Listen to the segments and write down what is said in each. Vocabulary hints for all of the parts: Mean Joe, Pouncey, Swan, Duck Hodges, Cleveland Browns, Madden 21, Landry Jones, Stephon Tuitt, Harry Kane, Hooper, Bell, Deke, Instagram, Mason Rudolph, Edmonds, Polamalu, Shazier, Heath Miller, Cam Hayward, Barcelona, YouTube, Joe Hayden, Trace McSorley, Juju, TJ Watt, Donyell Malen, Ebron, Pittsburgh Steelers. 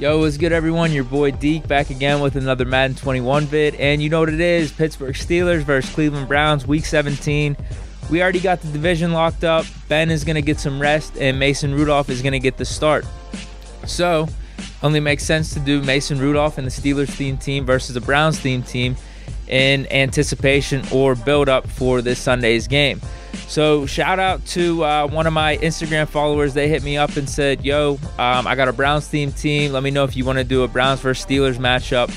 Yo, what's good, everyone? Your boy Deke back again with another Madden 21 vid. And you know what it is, Pittsburgh Steelers versus Cleveland Browns, Week 17. We already got the division locked up. Ben is going to get some rest, and Mason Rudolph is going to get the start. So, only makes sense to do Mason Rudolph and the Steelers-themed team versus the Browns-themed team in anticipation or build-up for this Sunday's game. So shout out to one of my Instagram followers. They hit me up and said, yo, I got a Browns themed team. Let me know if you want to do a Browns versus Steelers matchup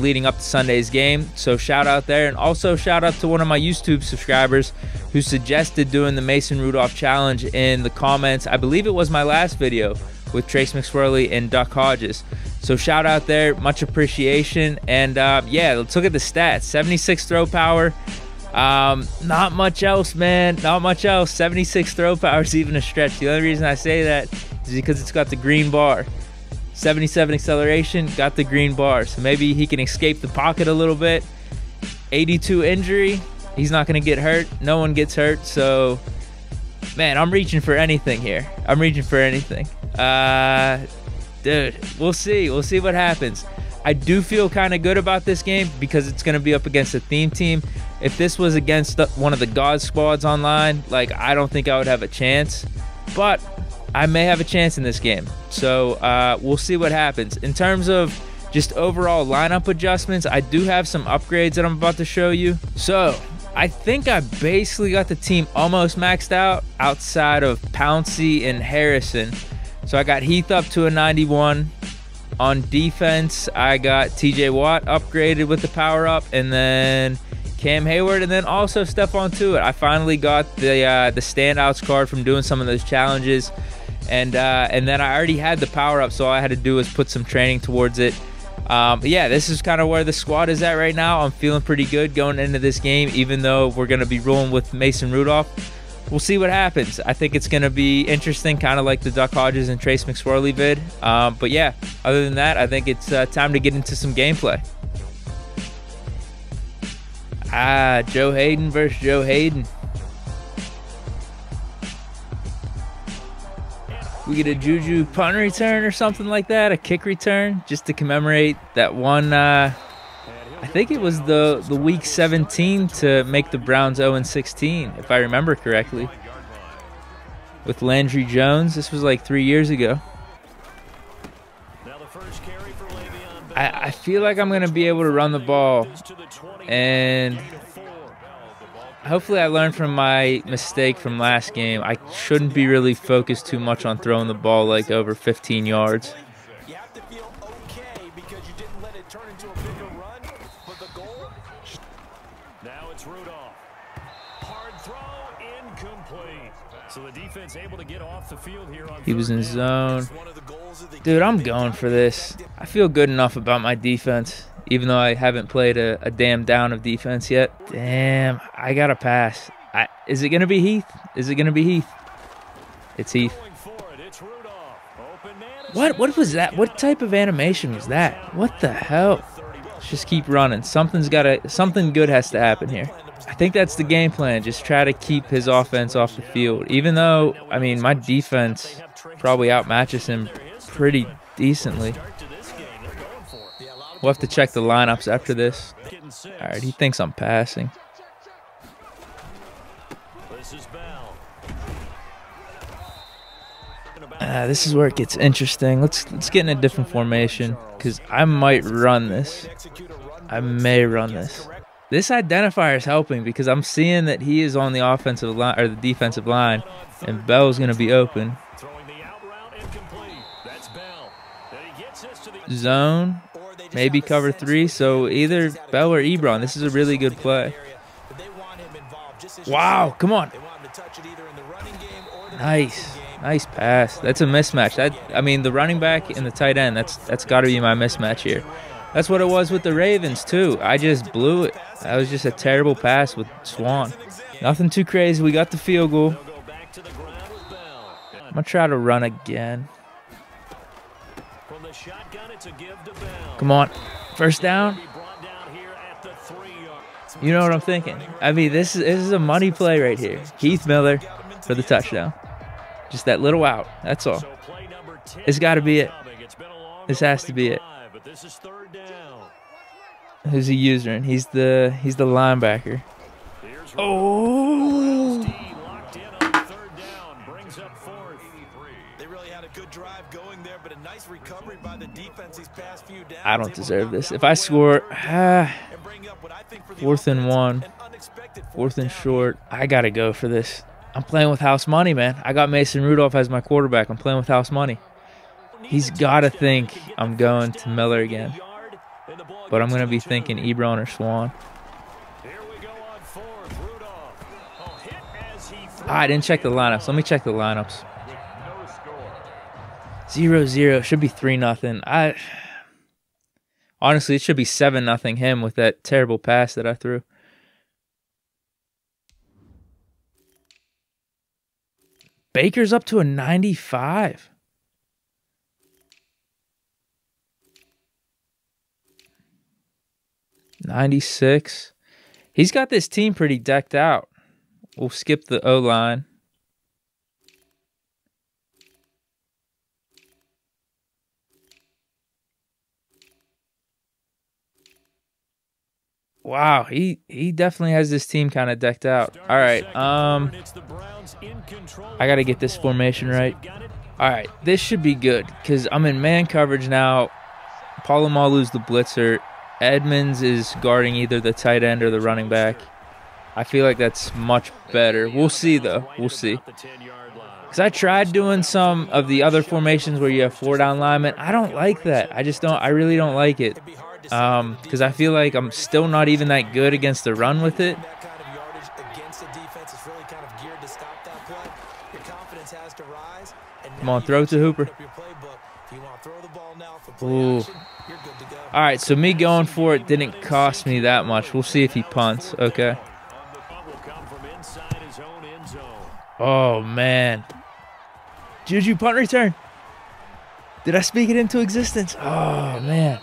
leading up to Sunday's game. So shout out there. And also shout out to one of my YouTube subscribers who suggested doing the Mason Rudolph challenge in the comments. I believe it was my last video with Trace McSorley and Duck Hodges. So shout out there. Much appreciation. And yeah, let's look at the stats. 76 throw power. Not much else, man. Not much else. 76 throw power is even a stretch. The only reason I say that is because it's got the green bar. 77 acceleration, got the green bar. So maybe he can escape the pocket a little bit. 82 injury. He's not going to get hurt. No one gets hurt. So, man, I'm reaching for anything here. I'm reaching for anything. Dude, we'll see. We'll see what happens. I do feel kind of good about this game because it's going to be up against a theme team. If this was against one of the God squads online, like, I don't think I would have a chance. But I may have a chance in this game. So we'll see what happens. In terms of just overall lineup adjustments, I do have some upgrades that I'm about to show you. So I think I basically got the team almost maxed out outside of Pouncey and Harrison. So I got Heath up to a 91. On defense, I got TJ Watt upgraded with the power up, and then Cam Hayward, and then also Stephon Tuitt. I finally got the standouts card from doing some of those challenges, and then I already had the power up, so all I had to do was put some training towards it. But yeah, this is kind of where the squad is at right now. I'm feeling pretty good going into this game, even though we're going to be rolling with Mason Rudolph. We'll see what happens. I think it's going to be interesting, kind of like the Duck Hodges and Trace McSorley vid. But yeah, other than that, I think it's time to get into some gameplay. Joe Hayden versus Joe Hayden. We get a Juju punt return or something like that, a kick return, just to commemorate that one. I think it was the week 17 to make the Browns 0-16, if I remember correctly, with Landry Jones. This was like 3 years ago. I feel like I'm going to be able to run the ball, and hopefully I learned from my mistake from last game. I shouldn't be really focused too much on throwing the ball like over 15 yards. He was in zone. Dude, I'm going for this. I feel good enough about my defense, even though I haven't played a damn down of defense yet. Damn, I got to pass. Is it going to be Heath? Is it going to be Heath? It's Heath. What was that? What type of animation was that? What the hell? Let's just keep running. Something good has to happen here. I think that's the game plan. Just try to keep his offense off the field. Even though, I mean, my defense probably outmatches him pretty decently. We'll have to check the lineups after this. All right, he thinks I'm passing. This is where it gets interesting. Let's get in a different formation because I might run this. I may run this. This identifier is helping because I'm seeing that he is on the offensive line or the defensive line, and Bell's going to be open. Zone, maybe cover three. So either Bell or Ebron. This is a really good play. Wow, come on! Nice, nice pass. That's a mismatch. I mean, the running back and the tight end. That's got to be my mismatch here. That's what it was with the Ravens, too. I just blew it. That was just a terrible pass with Swan. Nothing too crazy. We got the field goal. I'm going to try to run again. Come on. First down. You know what I'm thinking. I mean, this is a money play right here. Heath Miller for the touchdown. Just that little out. That's all. It's got to be it. This has to be it. Who's he using? He's the linebacker. Oh! I don't deserve this. If I score, 4th and 1, 4th and short, I gotta go for this. I'm playing with house money, man. I got Mason Rudolph as my quarterback. I'm playing with house money. He's got to think I'm going to Miller again. But I'm going to be thinking Ebron or Swan. Ah, I didn't check the lineups. Let me check the lineups. 0-0. Should be 3-0. Honestly, it should be 7-0 him with that terrible pass that I threw. Baker's up to a 95. '96. He's got this team pretty decked out. We'll skip the O-line. Wow, he definitely has this team kind of decked out. All right, I got to get this formation right. All right, this should be good because I'm in man coverage now. Polamalu's the blitzer. Edmonds is guarding either the tight end or the running back. I feel like that's much better. We'll see, though. We'll see. Because I tried doing some of the other formations where you have 4-down linemen. I don't like that. I just don't. I really don't like it. Because I feel like I'm still not even that good against the run with it. Come on, throw to Hooper. Ooh. All right, so me going for it didn't cost me that much. We'll see if he punts. Okay. Oh, man. Juju punt return. Did I speak it into existence? Oh, man.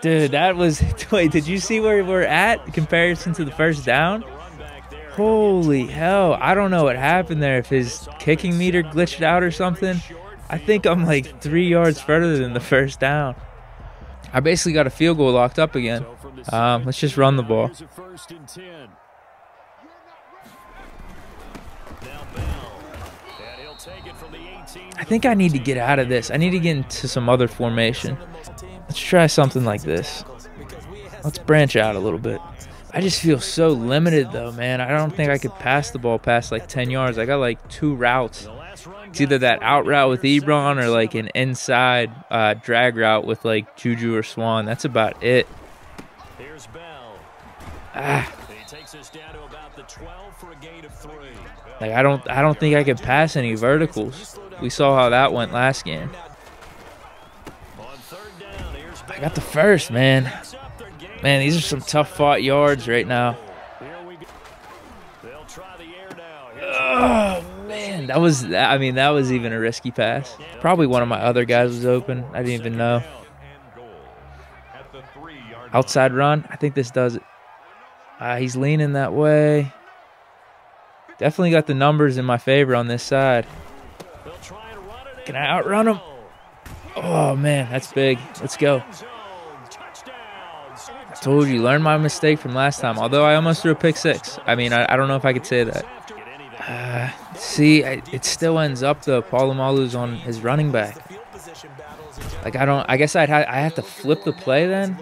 Dude, that was... Wait, did you see where we're at in comparison to the first down? Holy hell. I don't know what happened there. If his kicking meter glitched out or something. I think I'm like 3 yards further than the first down. I basically got a field goal locked up again. Let's just run the ball. I think I need to get out of this. I need to get into some other formation. Let's try something like this. Let's branch out a little bit. I just feel so limited, though, man. I don't think I could pass the ball past like 10 yards. I got like 2 routes. It's either that out route with Ebron or like an inside drag route with like Juju or Swan. That's about it. Here's Bell. He takes us down to about the 12 for a gain of 3. Like I don't think I could pass any verticals. We saw how that went last game. I got the first, man. Man, these are some tough fought yards right now. Oh, man, that was, I mean, that was even a risky pass. Probably one of my other guys was open. I didn't even know. Outside run. I think this does it. He's leaning that way. Definitely got the numbers in my favor on this side. Can I outrun him? Oh, man, that's big. Let's go. I told you, learn my mistake from last time, although I almost threw a pick six. I mean, I don't know if I could say that. See, it still ends up, though, Polamalu's on his running back. Like, I don't, I guess I have to flip the play then?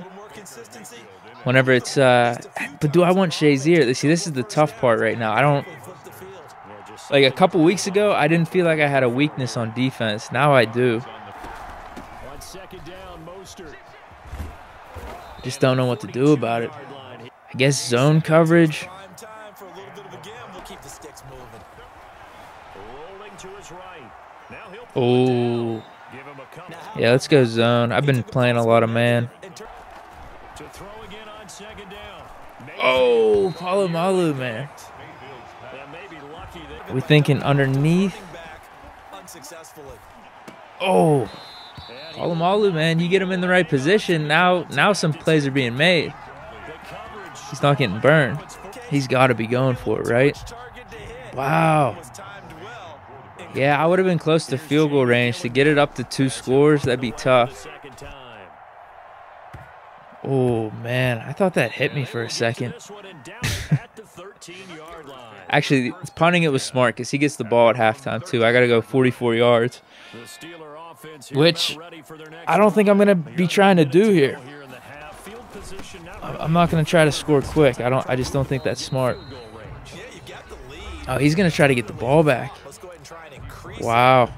Whenever it's, but do I want Shazier? See, this is the tough part right now. I don't, like a couple weeks ago, I didn't feel like I had a weakness on defense. Now I do. Just don't know what to do about it. I guess zone coverage. Oh, yeah, let's go zone. I've been playing a lot of man. Oh, Polamalu, man. We're thinking underneath. Oh, Polamalu, man, you get him in the right position. Now some plays are being made. He's not getting burned. He's got to be going for it, right? Wow. Yeah, I would have been close to field goal range. To get it up to two scores, that'd be tough. Oh, man, I thought that hit me for a second. Actually, punting it was smart because he gets the ball at halftime, too. I got to go 44 yards, which I don't think I'm going to be trying to do here. I'm not going to try to score quick. I just don't think that's smart. Oh, he's going to try to get the ball back. Wow.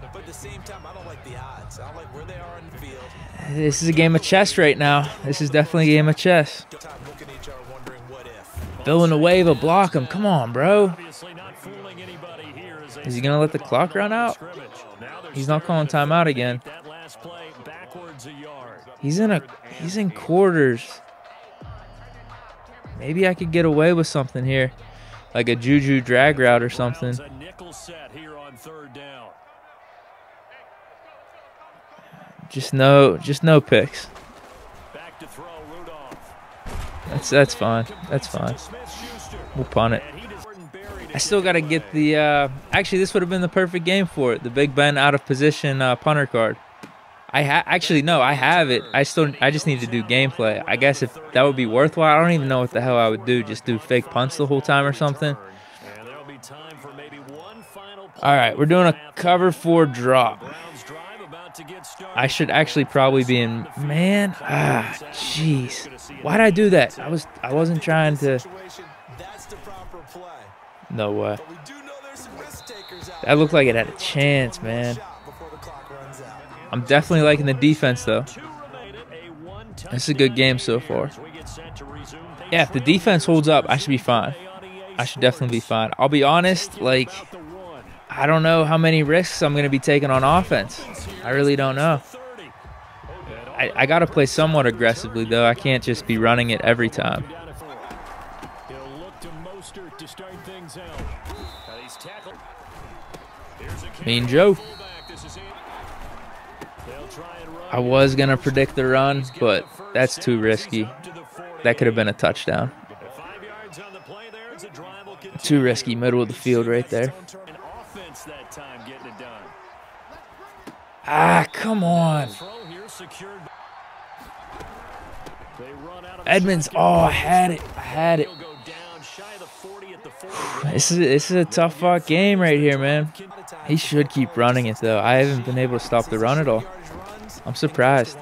This is a game of chess right now. This is definitely a game of chess. Building a wave, a block him. Come on, bro. Is he going to let the clock run out? He's not calling timeout again. He's in quarters. Maybe I could get away with something here. Like a Juju drag route or something. Just no picks. That's fine. That's fine. We'll punt it. I still got to get the... actually, this would have been the perfect game for it. The Big Ben out of position punter card. Actually, no, I have it. I just need to do gameplay. I guess if that would be worthwhile. I don't even know what the hell I would do. Just do fake punts the whole time or something. All right, we're doing a cover 4 drop. I should actually probably be in man. Ah, jeez. Why'd I do that? I wasn't trying to. No way. That looked like it had a chance, man. I'm definitely liking the defense, though. This is a good game so far. Yeah, if the defense holds up, I should be fine. I should definitely be fine. I'll be honest, like, I don't know how many risks I'm going to be taking on offense. I really don't know. I got to play somewhat aggressively, though. I can't just be running it every time. Mean Joe. I was going to predict the run, but that's too risky. That could have been a touchdown. Too risky, middle of the field right there. Ah, come on. Edmonds, oh, I had it. This is a tough-fought game right here, man. He should keep running it, though. I haven't been able to stop the run at all. I'm surprised.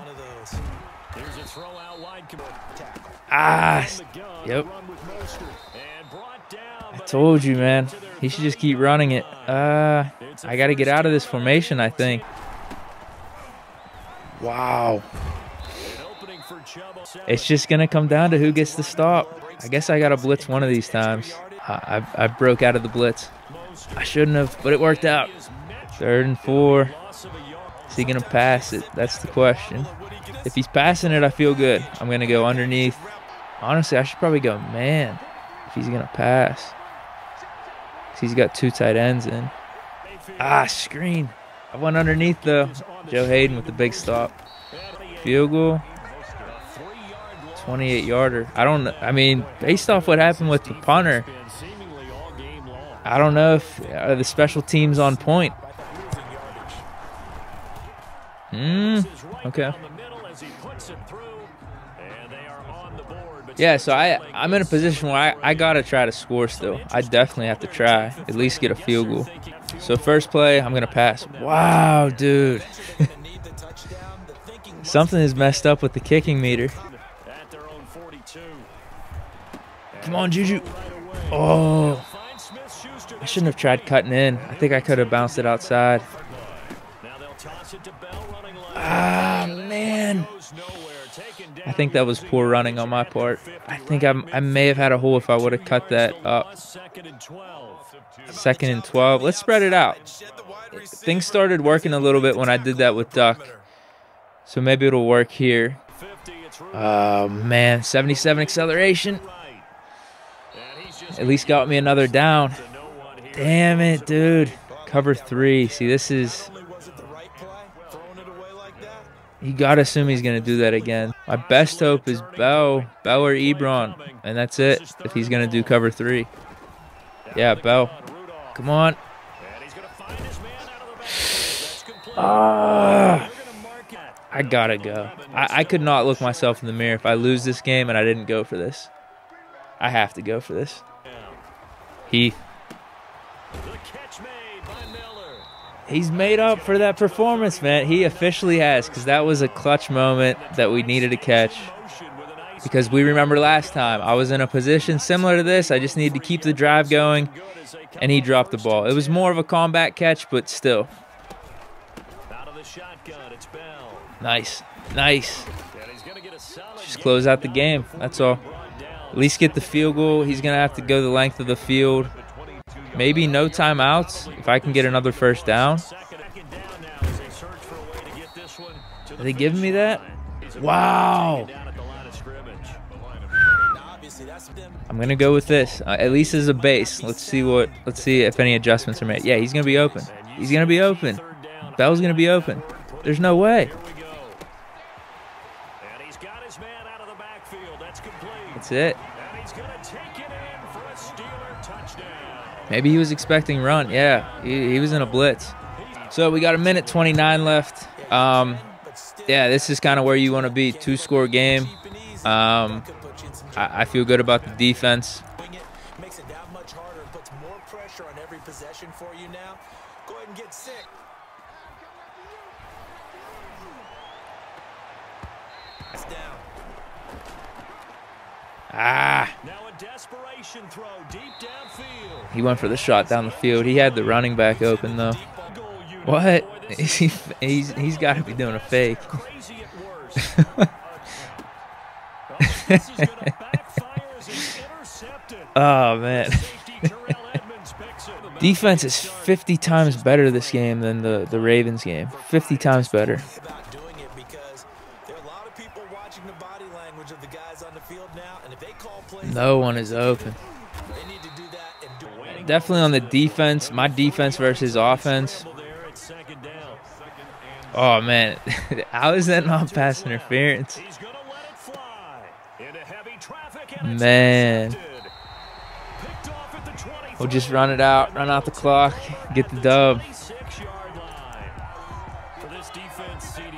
Ah, yep. I told you, man. He should just keep running it. I got to get out of this formation, I think. Wow. It's just going to come down to who gets the stop. I guess I got to blitz one of these times. I broke out of the blitz. I shouldn't have, but it worked out. 3rd and 4. Is he going to pass it? That's the question. If he's passing it, I feel good. I'm going to go underneath. Honestly, I should probably go man if he's going to pass. He's got 2 tight ends in. Ah, screen. I went underneath, though. Joe Hayden with the big stop. Field goal. 28-yarder. I mean, based off what happened with the punter, I don't know if the special teams on point. Okay. Yeah, so I'm in a position where I got to try to score still. I definitely have to try, at least get a field goal. So first play, I'm going to pass. Wow, dude. Something is messed up with the kicking meter. Come on, Juju. Oh, I shouldn't have tried cutting in. I think I could have bounced it outside. Ah, man. I think that was poor running on my part. I think I may have had a hole if I would have cut that up. 2nd and 12. Let's spread it out. Things started working a little bit when I did that with Duck. So maybe it'll work here. Oh, man. 77 acceleration. At least got me another down. Damn it, dude. Cover 3. See, this is... You gotta assume he's gonna do that again. My best hope is Bell or Ebron, and that's it. If he's gonna do cover 3, yeah, Bell. Come on. I gotta go. I could not look myself in the mirror if I lose this game and I didn't go for this. I have to go for this. Heath. He's made up for that performance, man. He officially has, because that was a clutch moment that we needed to catch. Because we remember last time, I was in a position similar to this. I just needed to keep the drive going, and he dropped the ball. It was more of a combat catch, but still. Out of the shotgun, it's Bell. Nice, nice. Just close out the game, that's all. At least get the field goal. He's going to have to go the length of the field. Maybe no timeouts if I can get another first down. Are they giving me that? Wow. I'm going to go with this, at least as a base. Let's see if any adjustments are made. Yeah, he's going to be open. He's going to be open. Bell's going to be open. There's no way. That's it. Maybe he was expecting run. Yeah, he was in a blitz. So we got a minute 29 left. Yeah, this is kind of where you want to be. Two-score game. I feel good about the defense. Ah. He went for the shot down the field. He had the running back open, though. What? He's got to be doing a fake. Oh, man. Defense is 50 times better this game than the Ravens game. 50 times better. No one is open. Definitely on the defense, my defense versus offense. Oh, man. How is that not pass interference? Man. We'll just run it out, run out the clock, get the dub.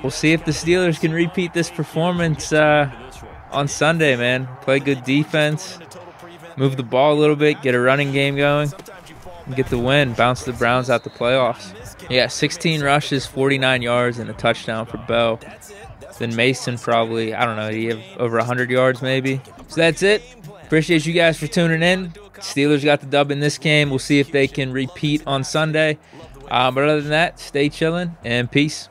We'll see if the Steelers can repeat this performance on Sunday, man. Play good defense, move the ball a little bit, get a running game going, and get the win, bounce the Browns out the playoffs. Yeah, 16 rushes, 49 yards, and a touchdown for Bell. Then Mason probably, I don't know, he have over 100 yards maybe. So that's it. Appreciate you guys for tuning in. Steelers got the dub in this game. We'll see if they can repeat on Sunday. But other than that, stay chilling and peace.